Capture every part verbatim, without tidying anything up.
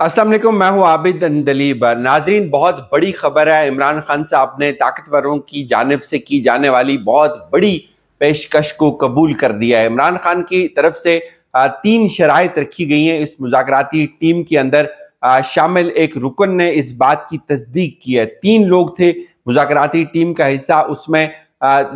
अस्सलाम वालेकुम, मैं हूँ आबिद अंदलीब। नाजरीन, बहुत बड़ी खबर है। इमरान खान साहब ने ताकतवरों की जानिब से की जाने वाली बहुत बड़ी पेशकश को कबूल कर दिया है। इमरान खान की तरफ से तीन शराइत रखी गई हैं। इस मुज़ाकराती टीम के अंदर शामिल एक रुकन ने इस बात की तस्दीक की है। तीन लोग थे मुज़ाकराती टीम का हिस्सा, उसमें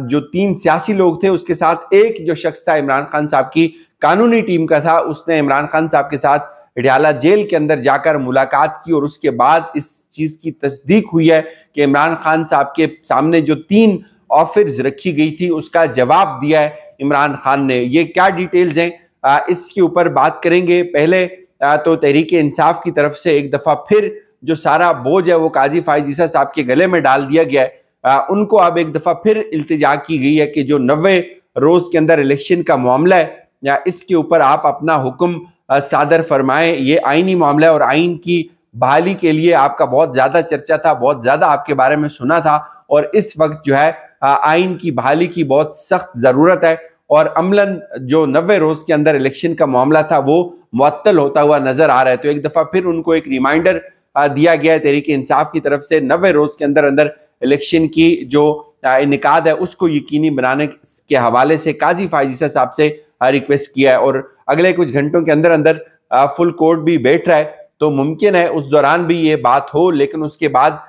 जो तीन सियासी लोग थे उसके साथ एक जो शख्स था इमरान खान साहब की कानूनी टीम का था, उसने इमरान खान साहब के साथ अडियाला जेल के अंदर जाकर मुलाकात की और उसके बाद इस चीज़ की तस्दीक हुई है कि इमरान खान साहब के सामने जो तीन ऑफर्स रखी गई थी उसका जवाब दिया है इमरान खान ने। ये क्या डिटेल्स हैं, इसके ऊपर बात करेंगे। पहले तो तहरीक इंसाफ की तरफ से एक दफ़ा फिर जो सारा बोझ है वो काजी फाइज़ ईसा साहब के गले में डाल दिया गया है। उनको अब एक दफ़ा फिर इल्तिजा की गई है कि जो नब्बे रोज़ के अंदर इलेक्शन का मामला है या इसके ऊपर आप अपना हुक्म सादर फरमाएं। ये आइनी मामला है और आइन की बहाली के लिए आपका बहुत ज़्यादा चर्चा था, बहुत ज़्यादा आपके बारे में सुना था और इस वक्त जो है आइन की बहाली की बहुत सख्त ज़रूरत है। और अमलन जो नब्बे रोज़ के अंदर इलेक्शन का मामला था वो मुअत्तल होता हुआ नज़र आ रहा है। तो एक दफ़ा फिर उनको एक रिमाइंडर दिया गया है तहरीक इंसाफ की तरफ से, नब्बे रोज़ के अंदर अंदर इलेक्शन की जो इनकाद है उसको यकीनी बनाने के हवाले से काजी फाइज़ ईसा साहब से रिक्वेस्ट किया है। और अगले कुछ घंटों के अंदर अंदर फुल कोर्ट भी बैठ रहा है, तो मुमकिन है उस दौरान भी ये बात हो। लेकिन उसके बाद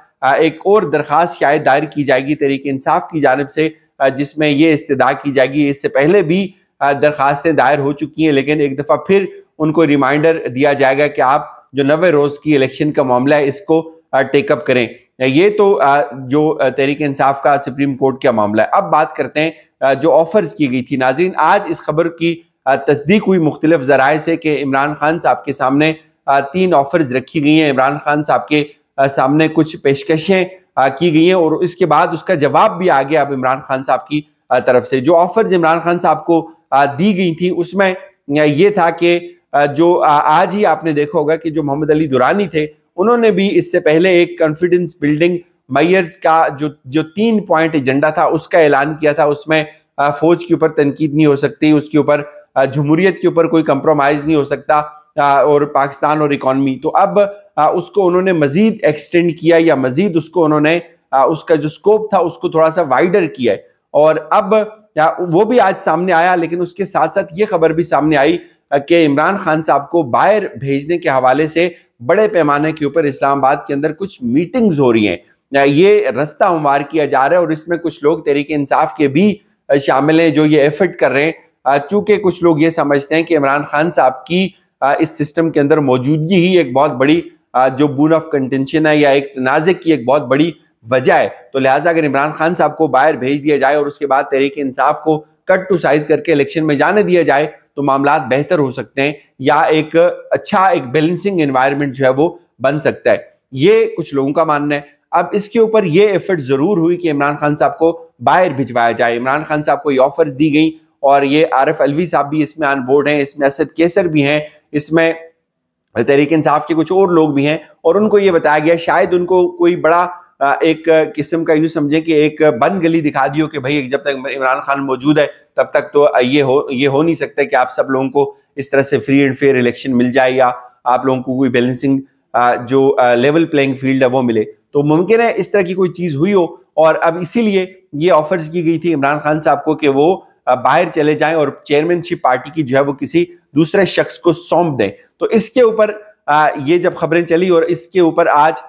एक और दरख्वास्त शायद दायर की जाएगी तहरीक इंसाफ की जानिब से, जिसमें ये इस्तदा की जाएगी। इससे पहले भी दरख्वास्तें दायर हो चुकी हैं, लेकिन एक दफ़ा फिर उनको रिमाइंडर दिया जाएगा कि आप जो नब्बे रोज़ की इलेक्शन का मामला है इसको टेकअप करें। ये तो जो तहरीक इंसाफ का सुप्रीम कोर्ट का मामला है। अब बात करते हैं जो ऑफर्स की गई थी। नाजरीन, आज इस खबर की तस्दीक हुई मुख्तलिफ जराए से कि इमरान खान साहब के सामने तीन ऑफर्स रखी गई हैं। इमरान खान साहब के सामने कुछ पेशकशें की गई हैं और इसके बाद उसका जवाब भी आ गया अब इमरान खान साहब की तरफ से। जो ऑफर्स इमरान खान साहब को दी गई थी उसमें ये था कि जो आज ही आपने देखा होगा कि जो मोहम्मद अली दुरानी थे उन्होंने भी इससे पहले एक कॉन्फिडेंस बिल्डिंग मेयर्स का जो जो तीन पॉइंट एजेंडा था उसका ऐलान किया था। उसमें फौज के ऊपर तनकीद नहीं हो सकती, उसके ऊपर जमहूरियत के ऊपर कोई कंप्रोमाइज़ नहीं हो सकता और पाकिस्तान और इकॉनमी। तो अब उसको उन्होंने मज़ीद एक्सटेंड किया या मज़ीद उसको उन्होंने उसका जो स्कोप था उसको थोड़ा सा वाइडर किया है और अब वो भी आज सामने आया। लेकिन उसके साथ साथ ये खबर भी सामने आई कि इमरान खान साहब को बाहर भेजने के हवाले से बड़े पैमाने के ऊपर इस्लामाबाद के अंदर कुछ मीटिंग्स हो रही हैं। ये रास्ता हमवार किया जा रहा है और इसमें कुछ लोग तहरीक इंसाफ के भी शामिल हैं जो ये एफर्ट कर रहे हैं। चूंकि कुछ लोग ये समझते हैं कि इमरान खान साहब की इस सिस्टम के अंदर मौजूदगी ही एक बहुत बड़ी जो बोन ऑफ कंटेंशन है या एक तनाज़े की एक बहुत बड़ी वजह है। तो लिहाजा अगर इमरान खान साहब को बाहर भेज दिया जाए और उसके बाद तहरीक इंसाफ को कट टू साइज करके इलेक्शन में जाने दिया जाए तो मामला बेहतर हो सकते हैं या एक अच्छा एक बैलेंसिंग एनवायरनमेंट जो है वो बन सकता है, ये कुछ लोगों का मानना है। अब इसके ऊपर ये एफर्ट जरूर हुई कि इमरान खान साहब को बाहर भिजवाया जाए। इमरान खान साहब को ये ऑफर्स दी गई और ये आरिफ अल्वी साहब भी इसमें ऑन बोर्ड हैं, इसमें असद केसर भी हैं, इसमें तहरीक इंसाफ के कुछ और लोग भी हैं और उनको ये बताया गया शायद उनको कोई बड़ा एक किस्म का यूँ समझें कि एक बंद गली दिखा दी हो कि भाई जब तक इमरान खान मौजूद है तब तक तो ये हो ये हो नहीं सकता कि आप सब लोगों को इस तरह से फ्री एंड फेयर इलेक्शन मिल जाए या आप लोगों को कोई बैलेंसिंग जो लेवल प्लेइंग फील्ड है वो मिले। तो मुमकिन है इस तरह की कोई चीज़ हुई हो और अब इसीलिए ये ऑफर्स की गई थी इमरान खान साहब को कि वो बाहर चले जाएं और चेयरमैनशिप पार्टी की जो है वो किसी दूसरे शख्स को सौंप दें। तो इसके ऊपर ये जब खबरें चली और इसके ऊपर आज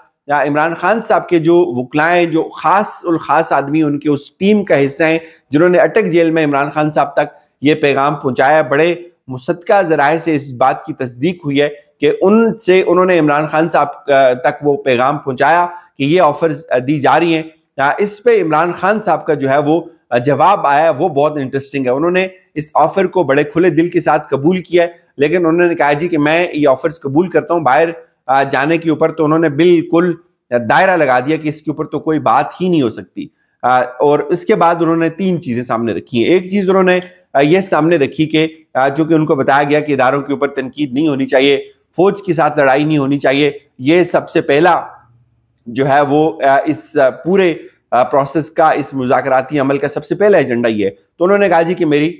इमरान खान साहब के जो वकलाएँ जो खास उल खास आदमी उनके उस टीम का हिस्सा हैं जिन्होंने अटक जेल में इमरान खान साहब तक ये पैगाम पहुँचाया, बड़े मुसद्दक़ा ज़राए से इस बात की तस्दीक हुई है कि उनसे उन्होंने इमरान खान साहब तक वो पैगाम पहुँचाया कि ये ऑफर्स दी जा रही हैं। इस पे इमरान खान साहब का जो है वो जवाब आया, वो बहुत इंटरेस्टिंग है। उन्होंने इस ऑफ़र को बड़े खुले दिल के साथ कबूल किया है, लेकिन उन्होंने कहा जी कि मैं ये ऑफर्स कबूल करता हूँ बाहर जाने के ऊपर। तो उन्होंने बिल्कुल दायरा लगा दिया कि इसके ऊपर तो कोई बात ही नहीं हो सकती। और इसके बाद उन्होंने तीन चीज़ें सामने रखी हैं। एक चीज़ उन्होंने ये सामने रखी कि चूँकि उनको बताया गया कि इदारों के ऊपर तनकीद नहीं होनी चाहिए, फ़ौज के साथ लड़ाई नहीं होनी चाहिए, ये सबसे पहला जो है वो इस पूरे प्रोसेस का इस मुज़ाकराती अमल का सबसे पहला एजेंडा ये है। तो उन्होंने कहा जी कि मेरी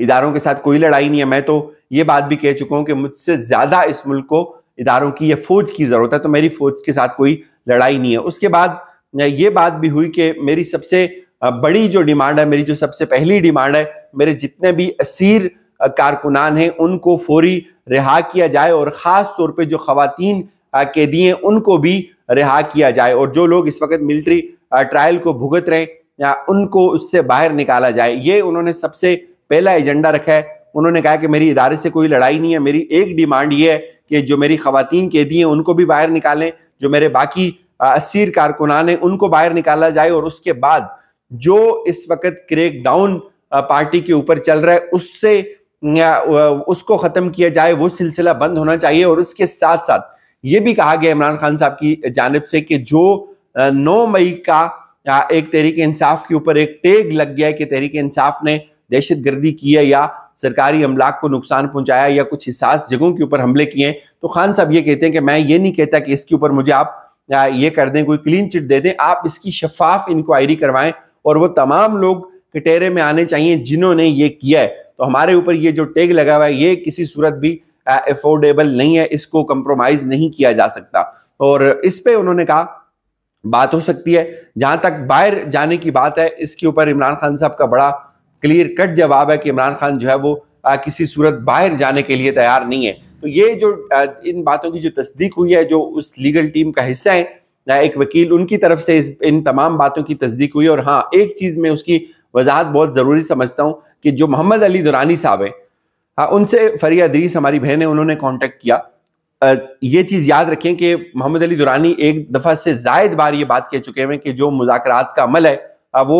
इदारों के साथ कोई लड़ाई नहीं है, मैं तो ये बात भी कह चुका हूँ कि मुझसे ज़्यादा इस मुल्क को इदारों की या फौज की ज़रूरत है, तो मेरी फौज के साथ कोई लड़ाई नहीं है। उसके बाद ये बात भी हुई कि मेरी सबसे बड़ी जो डिमांड है, मेरी जो सबसे पहली डिमांड है, मेरे जितने भी असीर कारकुनान हैं उनको फौरी रिहा किया जाए और ख़ास तौर पे जो ख़वातीन कैदी हैं उनको भी रिहा किया जाए, और जो लोग इस वक्त मिलिट्री ट्रायल को भुगत रहे हैं उनको उससे बाहर निकाला जाए। ये उन्होंने सबसे पहला एजेंडा रखा है। उन्होंने कहा कि मेरी इदारे से कोई लड़ाई नहीं है, मेरी एक डिमांड ये है कि जो मेरी ख़वातीन कैदी हैं उनको भी बाहर निकालें, जो मेरे बाकी असीर कारकुनान हैं उनको बाहर निकाला जाए, और उसके बाद जो इस वक्त क्रैक डाउन पार्टी के ऊपर चल रहा है उससे उसको ख़त्म किया जाए, वो सिलसिला बंद होना चाहिए। और उसके साथ साथ ये भी कहा गया इमरान खान साहब की जानिब से कि जो नौ मई का एक तहरीक इंसाफ के ऊपर एक टैग लग गया है कि तहरीक इंसाफ ने दहशत गर्दी की है या सरकारी अमलाक को नुकसान पहुंचाया या कुछ हिसास जगहों के ऊपर हमले किए, तो खान साहब ये कहते हैं कि मैं ये नहीं कहता कि इसके ऊपर मुझे आप ये कर दें, कोई क्लीन चिट दे दें, आप इसकी शफाफ इंक्वायरी करवाएं और वो तमाम लोग कटेरे में आने चाहिए जिन्होंने ये किया है। तो हमारे ऊपर ये जो टैग लगा हुआ है ये किसी सूरत भी एफोर्डेबल नहीं है, इसको कंप्रोमाइज नहीं किया जा सकता। और इस पे उन्होंने कहा बात हो सकती है। जहां तक बाहर जाने की बात है, इसके ऊपर इमरान खान साहब का बड़ा क्लियर कट जवाब है कि इमरान खान जो है वो आ, किसी सूरत बाहर जाने के लिए तैयार नहीं है। तो ये जो आ, इन बातों की जो तस्दीक हुई है, जो उस लीगल टीम का हिस्सा है एक वकील, उनकी तरफ से इस इन तमाम बातों की तस्दीक हुई। और हाँ, एक चीज़ मैं उसकी वजाहत बहुत ज़रूरी समझता हूँ कि जो मोहम्मद अली दुरानी साहब हैं, हाँ, उनसे फरीद इदरीस हमारी बहन है, उन्होंने कांटेक्ट किया। ये चीज़ याद रखें कि मोहम्मद अली दुरानी एक दफ़ा से जायद बार ये बात कह चुके हैं कि जो मुज़ाकरात का अमल है वो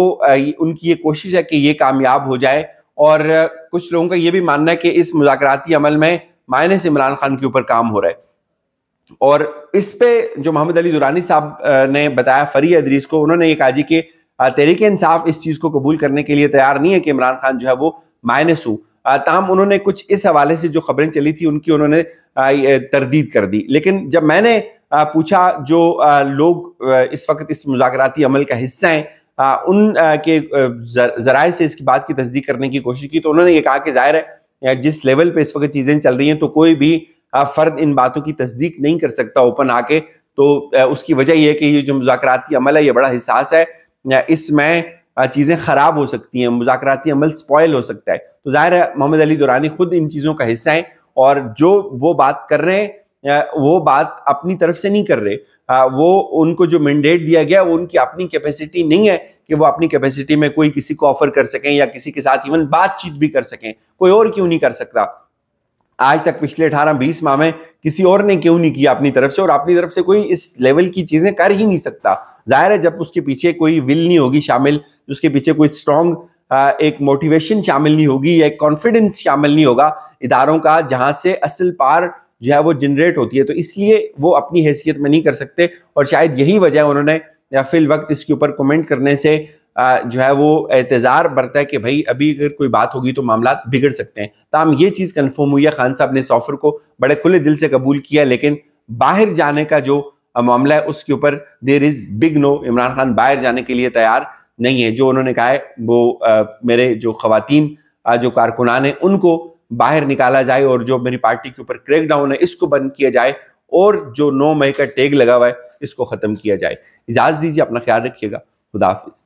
उनकी ये कोशिश है कि ये कामयाब हो जाए। और कुछ लोगों का ये भी मानना है कि इस मुज़ाकराती अमल में माइनस इमरान खान के ऊपर काम हो रहा है। और इस पे जो मोहम्मद अली दुरानी साहब ने बताया फरीद इदरीस को, उन्होंने ये कहा जी कि तहरीक इंसाफ इस चीज़ को कबूल करने के लिए तैयार नहीं है कि इमरान खान जो है वो माइनस हो। ताहम उन्होंने कुछ इस हवाले से जो खबरें चली थी उनकी उन्होंने तरदीद कर दी। लेकिन जब मैंने पूछा जो लोग इस वक्त इस मुज़ाकराती अमल का हिस्सा हैं उन के ज़राए से इसकी बात की तस्दीक करने की कोशिश की, तो उन्होंने ये कहा कि जाहिर है जिस लेवल पे इस वक्त चीज़ें चल रही हैं तो कोई भी फ़र्द इन बातों की तस्दीक नहीं कर सकता ओपन आके। तो उसकी वजह यह है कि ये जो मुज़ाकराती अमल है ये बड़ा हिसास है, इसमें चीज़ें ख़राब हो सकती हैं, मुज़ाकराती अमल स्पॉयल हो सकता है। तो ज़ाहिर है मोहम्मद अली दुरानी खुद इन चीज़ों का हिस्सा हैं और जो वो बात कर रहे हैं वो बात अपनी तरफ से नहीं कर रहे, वो उनको जो मैंडेट दिया गया वो उनकी अपनी कैपेसिटी नहीं है कि वो अपनी कैपेसिटी में कोई किसी को ऑफर कर सकें या किसी के साथ इवन बातचीत भी कर सकें। कोई और क्यों नहीं कर सकता? आज तक पिछले अठारह बीस माह में किसी और ने क्यों नहीं किया अपनी तरफ से, और अपनी तरफ से कोई इस लेवल की चीज़ें कर ही नहीं सकता। जाहिर है जब उसके पीछे कोई विल नहीं होगी शामिल, उसके पीछे कोई स्ट्रांग एक मोटिवेशन शामिल नहीं होगी या एक कॉन्फिडेंस शामिल नहीं होगा इदारों का, जहां से असल पार जो है वो जनरेट होती है, तो इसलिए वो अपनी हैसियत में नहीं कर सकते। और शायद यही वजह उन्होंने या फिल वक्त इसके ऊपर कमेंट करने से जो है वो एतज़ार बरता है कि भाई अभी अगर कोई बात होगी तो मामला बिगड़ सकते हैं। तमाम ये चीज़ कन्फर्म हुई है, खान साहब ने इस ऑफर को बड़े खुले दिल से कबूल किया, लेकिन बाहर जाने का जो मामला है उसके ऊपर there is big no, Imran Khan बाहर जाने के लिए तैयार नहीं है। जो उन्होंने कहा है वो आ, मेरे जो खवातीन जो कारकुनान हैं उनको बाहर निकाला जाए और जो मेरी पार्टी के ऊपर क्रैकडाउन है इसको बंद किया जाए और जो नौ मई का टैग लगा हुआ है इसको ख़त्म किया जाए। इजाज़त दीजिए, अपना ख्याल रखिएगा, खुदा हाफिज़।